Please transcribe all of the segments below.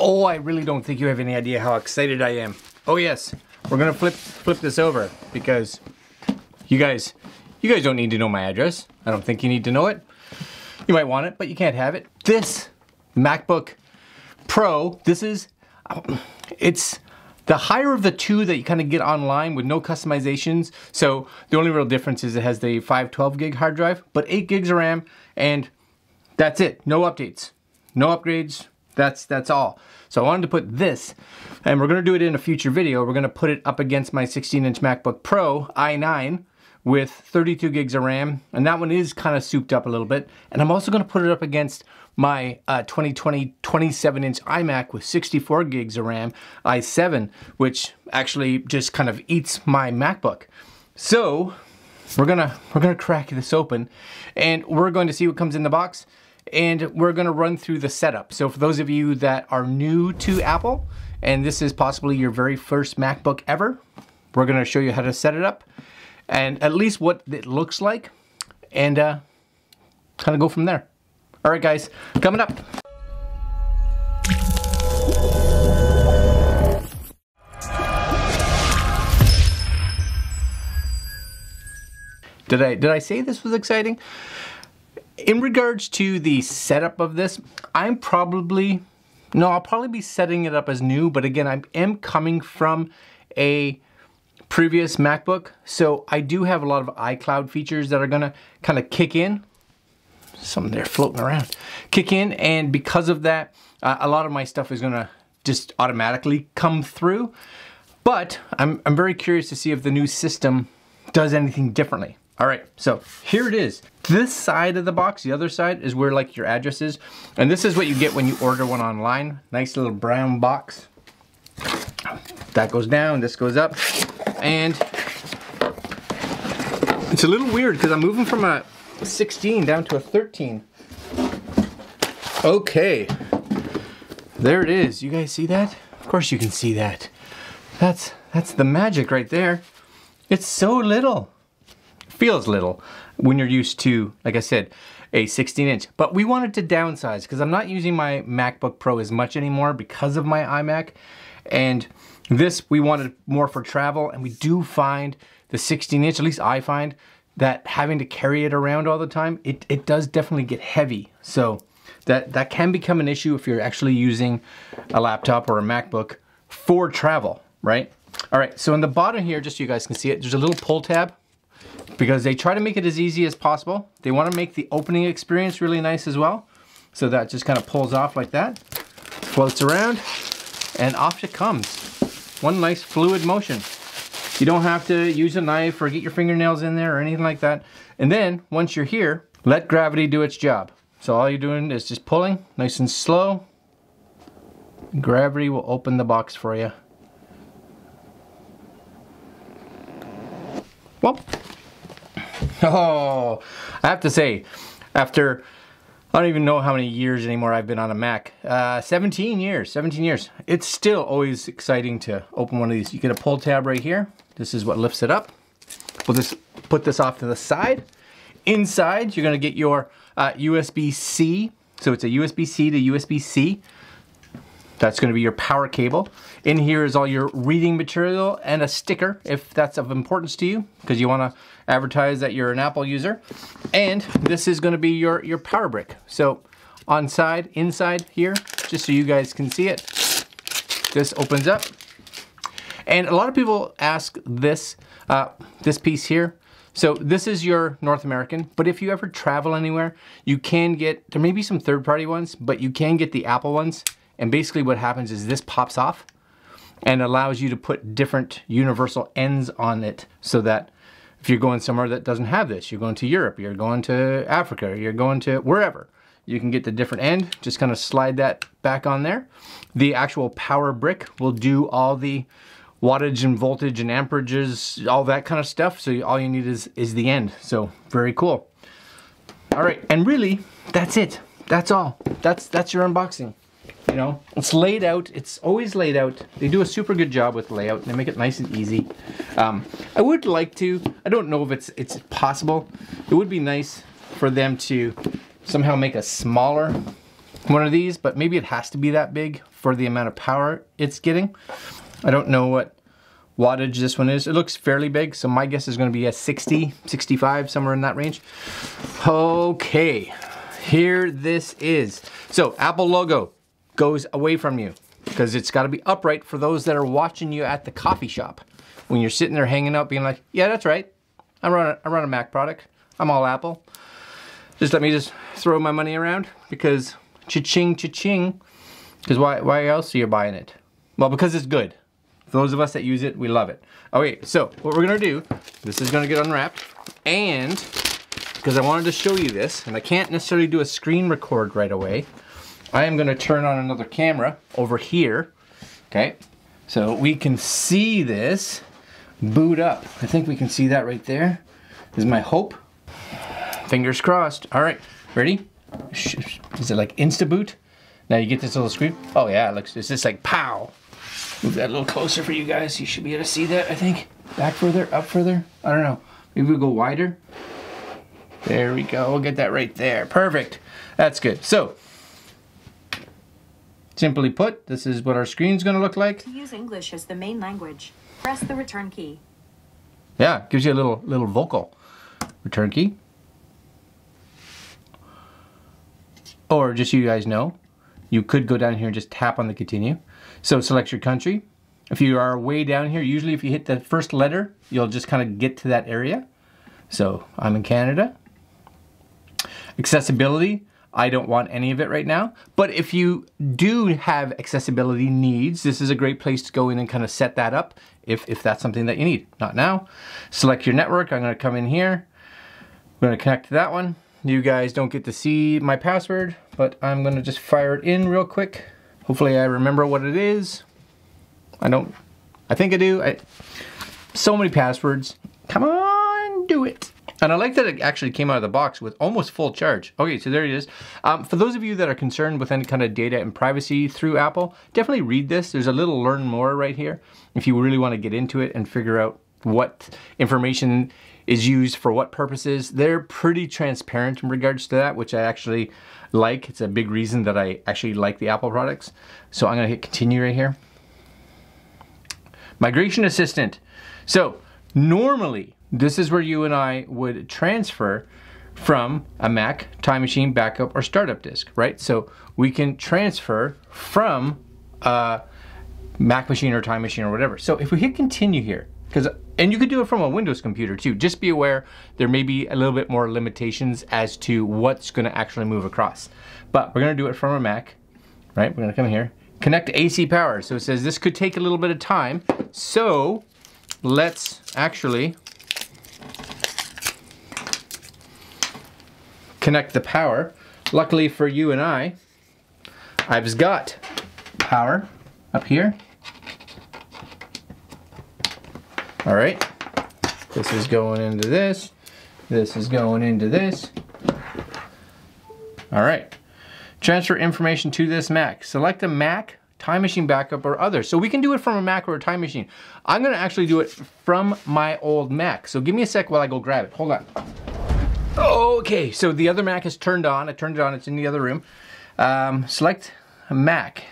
Oh, I really don't think you have any idea how excited I am. Oh yes, we're gonna flip this over because you guys don't need to know my address. I don't think you need to know it. You might want it, but you can't have it. This MacBook Pro, this is, it's the higher of the two that you kind of get online with no customizations. So the only real difference is it has the 512 gig hard drive, but 8 gigs of RAM, and that's it. No updates, no upgrades, that's all. So I wanted to put this, and we're gonna do it in a future video, we're gonna put it up against my 16-inch MacBook Pro i9 with 32 gigs of RAM, and that one is kind of souped up a little bit. And I'm also gonna put it up against my 2020 27-inch iMac with 64 gigs of RAM, i7, which actually just kind of eats my MacBook. So we're gonna crack this open, and we're going to see what comes in the box, and we're gonna run through the setup. So for those of you that are new to Apple, and this is possibly your very first MacBook ever, we're gonna show you how to set it up, and at least what it looks like, and kind of go from there. All right guys, coming up. Did I say this was exciting? In regards to the setup of this, I'll probably be setting it up as new, but again, I am coming from a previous MacBook, so I do have a lot of iCloud features that are gonna kind of kick in. Something there floating around. Kick in, and because of that, a lot of my stuff is gonna just automatically come through. But I'm very curious to see if the new system does anything differently. All right, so here it is. This side of the box, the other side, is where like your address is. And this is what you get when you order one online. Nice little brown box. That goes down, this goes up. And it's a little weird because I'm moving from a 16 down to a 13. Okay, there it is. You guys see that? Of course you can see that. That's the magic right there. It's so little. Feels little when you're used to, like I said, a 16-inch. But we wanted to downsize because I'm not using my MacBook Pro as much anymore because of my iMac. And this, we wanted more for travel. And we do find the 16-inch, at least I find, that having to carry it around all the time, it does definitely get heavy. So that can become an issue if you're actually using a laptop or a MacBook for travel, right? All right, so in the bottom here, just so you guys can see it, there's a little pull tab, because they try to make it as easy as possible. They want to make the opening experience really nice as well. So that just kind of pulls off like that, floats around, and off it comes. One nice fluid motion. You don't have to use a knife or get your fingernails in there or anything like that. And then once you're here, let gravity do its job. So all you're doing is just pulling nice and slow. Gravity will open the box for you. Well, oh, I have to say, after, I don't even know how many years anymore I've been on a Mac, 17 years, it's still always exciting to open one of these. You get a pull tab right here. This is what lifts it up. We'll just put this off to the side. Inside, you're gonna get your USB-C. So it's a USB-C to USB-C. That's gonna be your power cable. In here is all your reading material and a sticker if that's of importance to you, because you wanna advertise that you're an Apple user. And this is gonna be your power brick. So on side, inside here, just so you guys can see it, this opens up. And a lot of people ask this, this piece here. So this is your North American, but if you ever travel anywhere, you can get, there may be some third-party ones, but you can get the Apple ones. And basically what happens is this pops off and allows you to put different universal ends on it, so that if you're going somewhere that doesn't have this, you're going to Europe, you're going to Africa, you're going to wherever, you can get the different end, just kind of slide that back on there. The actual power brick will do all the wattage and voltage and amperages, all that kind of stuff. So all you need is the end. So very cool. All right, and really, that's it. That's all. That's your unboxing. You know, it's laid out, it's always laid out. They do a super good job with layout, and they make it nice and easy. I would like to, I don't know if it's possible. It would be nice for them to somehow make a smaller one of these, but maybe it has to be that big for the amount of power it's getting. I don't know what wattage this one is. It looks fairly big, so my guess is going to be a 60, 65, somewhere in that range. Okay, here this is. So Apple logo goes away from you because it's got to be upright for those that are watching you at the coffee shop. When you're sitting there hanging out being like, yeah, that's right. I run a Mac product. I'm all Apple. Just let me just throw my money around because cha-ching, cha-ching. Because why else are you buying it? Well, because it's good. For those of us that use it, we love it. Okay, so what we're gonna do, this is gonna get unwrapped, and because I wanted to show you this, and I can't necessarily do a screen record right away, I am gonna turn on another camera over here, okay? So we can see this boot up. I think we can see that right there, is my hope. Fingers crossed. All right, ready? Is it like Instaboot? Now you get this little screen. Oh yeah, it looks, it's just like pow. Move that a little closer for you guys. You should be able to see that, I think. Back further, up further. I don't know. Maybe we'll go wider. There we go. We'll get that right there. Perfect. That's good. So, simply put, this is what our screen's going to look like. To use English as the main language, press the return key. Yeah, gives you a little vocal. Return key. Or just so you guys know, you could go down here and just tap on the continue. So select your country. If you are way down here, usually if you hit the first letter, you'll just kind of get to that area. So I'm in Canada. Accessibility, I don't want any of it right now. But if you do have accessibility needs, this is a great place to go in and kind of set that up if that's something that you need. Not now. Select your network. I'm going to come in here. We're going to connect to that one. You guys don't get to see my password, but I'm gonna just fire it in real quick. Hopefully I remember what it is. I don't, I think I do. So many passwords. Come on, do it. And I like that it actually came out of the box with almost full charge. Okay, so there it is. For those of you that are concerned with any kind of data and privacy through Apple, definitely read this. There's a little learn more right here if you really wanna get into it and figure out what information is used for what purposes. They're pretty transparent in regards to that, which I actually like. It's a big reason that I actually like the Apple products. So I'm gonna hit continue right here. Migration Assistant. So normally, this is where you and I would transfer from a Mac, Time Machine, backup, or startup disk, right? So we can transfer from a Mac machine or Time Machine or whatever. So if we hit continue here, and you could do it from a Windows computer too. Just be aware there may be a little bit more limitations as to what's gonna actually move across. But we're gonna do it from a Mac, right? We're gonna come here, connect to AC power. So it says this could take a little bit of time. So let's actually connect the power. Luckily for you and I, I've got power up here. All right, this is going into this. This is going into this. All right, transfer information to this Mac. Select a Mac, Time Machine backup, or other. So we can do it from a Mac or a Time Machine. I'm gonna actually do it from my old Mac. So give me a sec while I go grab it, hold on. Okay, so the other Mac is turned on. I turned it on, it's in the other room. Select a Mac.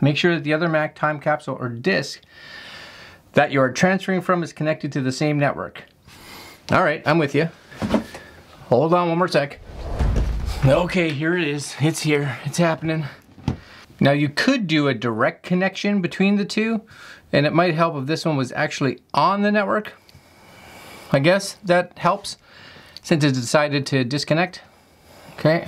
Make sure that the other Mac, time capsule, or disk that you are transferring from is connected to the same network. All right, I'm with you. Hold on one more sec. Okay, here it is, it's here, it's happening. Now you could do a direct connection between the two, and it might help if this one was actually on the network. I guess that helps, since it decided to disconnect. Okay.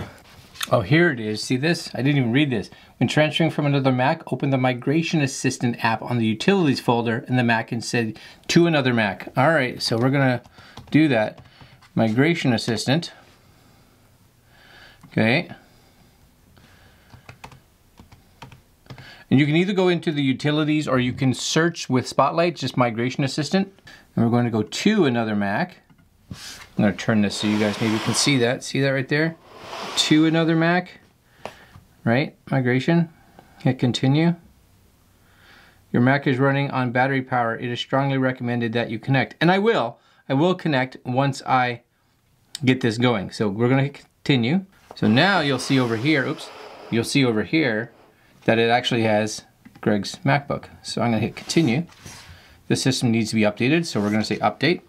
Oh, here it is, see this? I didn't even read this. When transferring from another Mac, open the Migration Assistant app on the Utilities folder in the Mac and said to another Mac. All right, so we're gonna do that. Migration Assistant, okay. And you can either go into the Utilities or you can search with Spotlight, just Migration Assistant. And we're going to go to another Mac. I'm gonna turn this so you guys maybe can see that right there? To another Mac, right? Migration, hit continue. Your Mac is running on battery power. It is strongly recommended that you connect. And I will connect once I get this going. So we're gonna continue. So now you'll see over here, oops, you'll see over here that it actually has Greg's MacBook. So I'm going to hit continue. The system needs to be updated, so we're going to say update.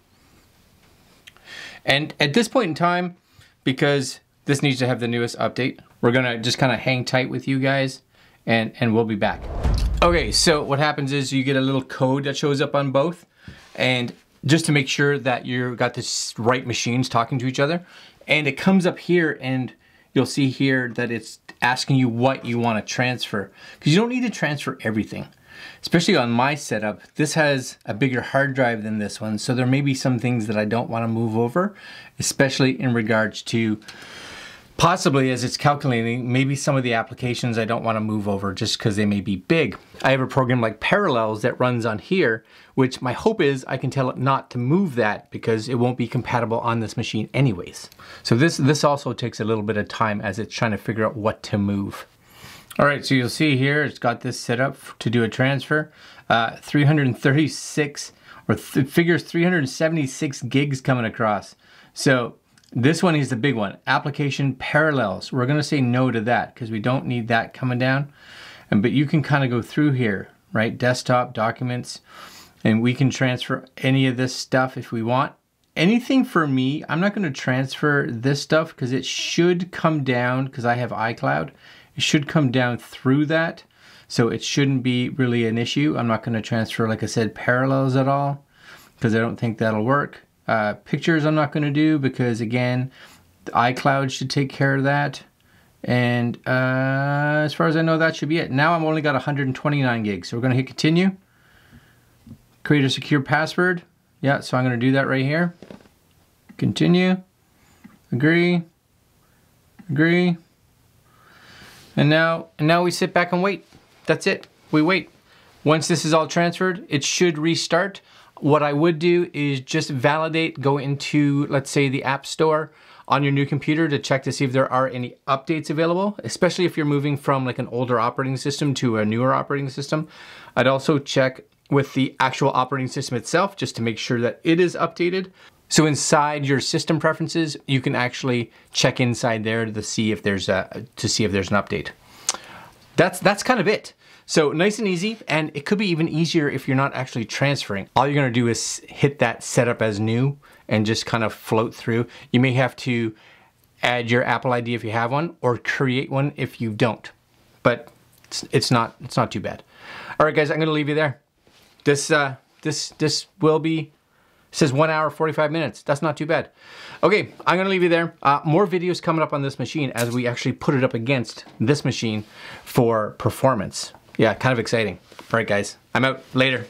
And at this point in time, because this needs to have the newest update, we're going to just kind of hang tight with you guys, and we'll be back. Okay, so what happens is you get a little code that shows up on both, and just to make sure that you've got the right machines talking to each other. And it comes up here, and you'll see here that it's asking you what you want to transfer, because you don't need to transfer everything. Especially on my setup, this has a bigger hard drive than this one, so there may be some things that I don't want to move over, especially in regards to possibly, as it's calculating, maybe some of the applications I don't want to move over just because they may be big. I have a program like Parallels that runs on here, which my hope is I can tell it not to move that because it won't be compatible on this machine anyways. So this also takes a little bit of time as it's trying to figure out what to move. All right, so you'll see here, it's got this set up to do a transfer. 376 gigs coming across. So this one is the big one, application Parallels. We're gonna say no to that because we don't need that coming down. But you can kind of go through here, right? Desktop, documents, and we can transfer any of this stuff if we want. Anything for me, I'm not gonna transfer this stuff because it should come down, because I have iCloud. It should come down through that, so it shouldn't be really an issue. I'm not going to transfer, like I said, Parallels at all, because I don't think that'll work. Pictures I'm not going to do, because again, the iCloud should take care of that. And as far as I know, that should be it. Now I've only got 129 gigs, so we're going to hit continue. Create a secure password. Yeah, so I'm going to do that right here. Continue. Agree. Agree. And now we sit back and wait. That's it, we wait. Once this is all transferred, it should restart. What I would do is just validate, go into, let's say, the App Store on your new computer to check to see if there are any updates available, especially if you're moving from like an older operating system to a newer operating system. I'd also check with the actual operating system itself just to make sure that it is updated. So inside your system preferences, you can actually check inside there to see if there's an update. That's kind of it. So nice and easy, and it could be even easier if you're not actually transferring. All you're gonna do is hit that setup as new and just kind of float through. You may have to add your Apple ID if you have one, or create one if you don't. But it's not too bad. All right, guys, I'm gonna leave you there. This will be. It says 1 hour, 45 minutes. That's not too bad. Okay, I'm gonna leave you there. More videos coming up on this machine as we actually put it up against this machine for performance. Yeah, kind of exciting. All right, guys, I'm out. Later.